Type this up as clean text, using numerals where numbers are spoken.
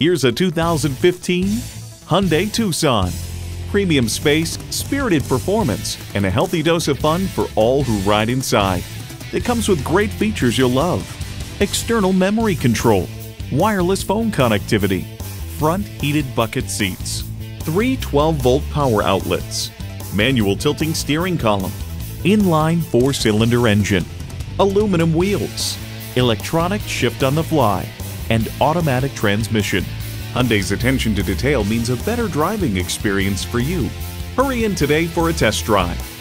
Here's a 2015 Hyundai Tucson. Premium space, spirited performance, and a healthy dose of fun for all who ride inside. It comes with great features you'll love. External memory control, wireless phone connectivity, front heated bucket seats, 3 12-volt power outlets, manual tilting steering column, inline 4-cylinder engine, aluminum wheels, electronic shift on the fly, and automatic transmission. Hyundai's attention to detail means a better driving experience for you. Hurry in today for a test drive.